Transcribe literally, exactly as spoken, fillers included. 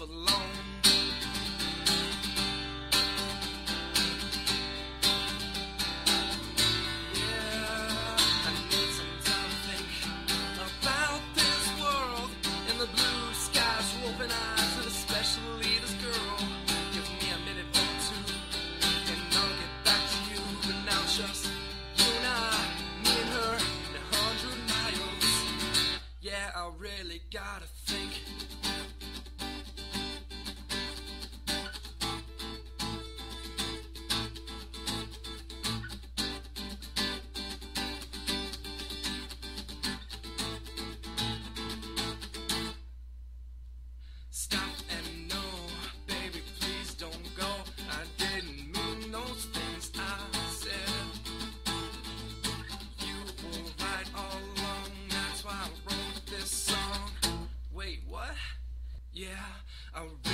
live alone. I really gotta think. Stop and no, baby, please don't go. I didn't mean those things I said. You were right all along, that's why I wrote this song. Wait, what? Yeah, I